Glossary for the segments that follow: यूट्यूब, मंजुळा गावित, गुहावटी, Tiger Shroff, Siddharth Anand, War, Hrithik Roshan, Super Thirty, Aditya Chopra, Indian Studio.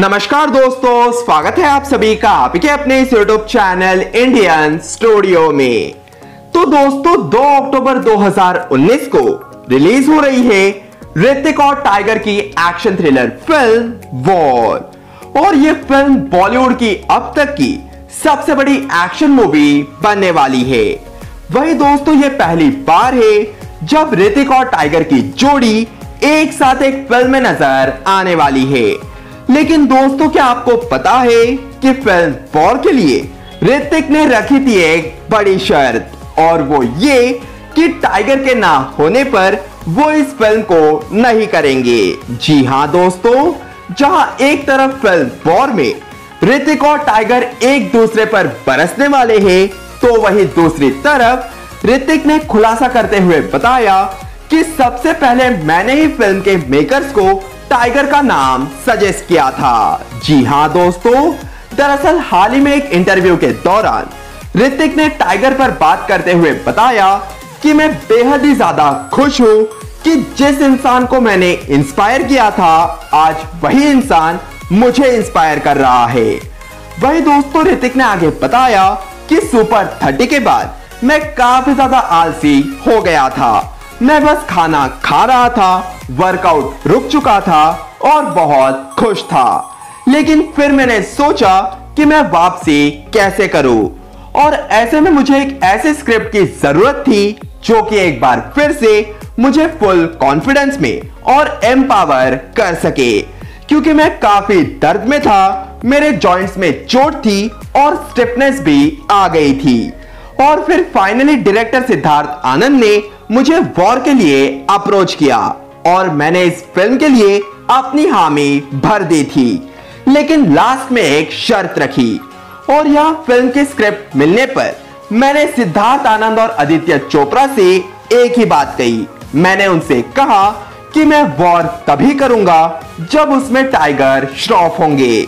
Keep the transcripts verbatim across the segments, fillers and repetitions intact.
नमस्कार दोस्तों, स्वागत है आप सभी का आपके अपने इस यूट्यूब चैनल इंडियन स्टूडियो में। तो दोस्तों दो अक्टूबर दो हज़ार उन्नीस को रिलीज हो रही है ऋतिक और टाइगर की एक्शन थ्रिलर फिल्म वॉर, और ये फिल्म बॉलीवुड की अब तक की सबसे बड़ी एक्शन मूवी बनने वाली है। वही दोस्तों ये पहली बार है जब ऋतिक और टाइगर की जोड़ी एक साथ एक फिल्म में नजर आने वाली है। लेकिन दोस्तों क्या आपको पता है कि फिल्म वॉर के लिए ऋतिक ने रखी थी एक बड़ी शर्त, और वो ये कि टाइगर के ना होने पर वो इस फिल्म को नहीं करेंगे। जी हाँ दोस्तों, जहां एक तरफ फिल्म वॉर में ऋतिक और टाइगर एक दूसरे पर बरसने वाले हैं, तो वहीं दूसरी तरफ ऋतिक ने खुलासा करते हुए बताया कि सबसे पहले मैंने ही फिल्म के मेकर्स को टाइगर का नाम सजेस्ट किया था। जी हाँ दोस्तों, दरअसल हाल ही में एक इंटरव्यू के दौरान ऋतिक ने टाइगर पर बात करते हुए बताया कि मैं बेहद ही ज्यादा खुश हूँ कि जिस इंसान को मैंने इंस्पायर किया था, आज वही इंसान मुझे इंस्पायर कर रहा है। वही दोस्तों ऋतिक ने आगे बताया कि सुपर थर्टी के बाद मैं काफी ज्यादा आलसी हो गया था, मैं बस खाना खा रहा था, वर्कआउट रुक चुका था और बहुत खुश था। लेकिन फिर मैंने सोचा कि मैं वापसी कैसे करूं, और ऐसे में मुझे एक ऐसे स्क्रिप्ट की जरूरत थी जो कि एक बार फिर से मुझे फुल कॉन्फिडेंस में और एम्पावर कर सके, क्योंकि मैं काफी दर्द में था, मेरे जॉइंट्स में चोट थी और स्टिफनेस भी आ गई थी। और फिर फाइनली डायरेक्टर सिद्धार्थ आनंद ने मुझे वॉर के लिए अप्रोच किया और मैंने इस फिल्म के लिए अपनी हामी भर दी थी, लेकिन लास्ट में एक शर्त रखी। और यह फिल्म की स्क्रिप्ट मिलने पर मैंने सिद्धार्थ आनंद और आदित्य चोपड़ा से एक ही बात कही। मैंने उनसे कहा कि मैं वॉर तभी करूंगा जब उसमें टाइगर श्रॉफ होंगे,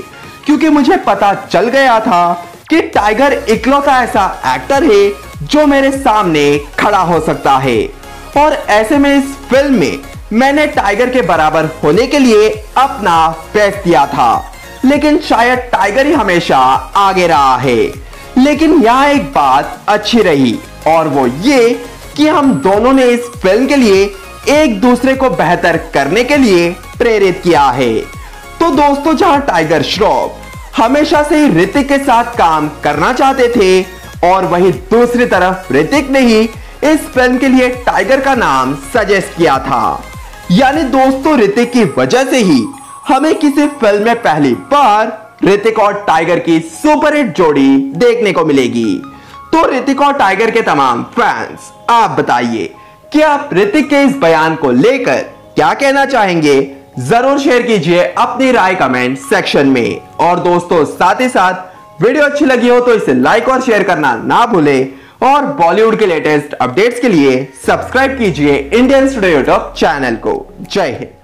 क्योंकि मुझे पता चल गया था कि टाइगर इकलौता ऐसा एक्टर है जो मेरे सामने खड़ा हो सकता है। और ऐसे में इस फिल्म में मैंने टाइगर के बराबर होने के लिए अपना बेस्ट दिया था, लेकिन शायद टाइगर ही हमेशा आगे रहा है। लेकिन यहाँ एक बात अच्छी रही, और वो ये कि हम दोनों ने इस फिल्म के लिए एक दूसरे को बेहतर करने के लिए प्रेरित किया है। तो दोस्तों जहाँ टाइगर श्रॉफ हमेशा से ही ऋतिक के साथ काम करना चाहते थे, और वहीं दूसरी तरफ ऋतिक ने ही इस फिल्म के लिए टाइगर का नाम सजेस्ट किया था। यानी दोस्तों ऋतिक की वजह से ही हमें किसी फिल्म में पहली बार ऋतिक और टाइगर की सुपरहिट जोड़ी देखने को मिलेगी। तो ऋतिक और टाइगर के तमाम फैंस, आप बताइए कि आप ऋतिक के इस बयान को लेकर क्या कहना चाहेंगे। जरूर शेयर कीजिए अपनी राय कमेंट सेक्शन में। और दोस्तों साथ ही साथ वीडियो अच्छी लगी हो तो इसे लाइक और शेयर करना ना भूले, और बॉलीवुड के लेटेस्ट अपडेट्स के लिए सब्सक्राइब कीजिए इंडियन स्टूडियो यूट्यूब चैनल को। जय हिंद।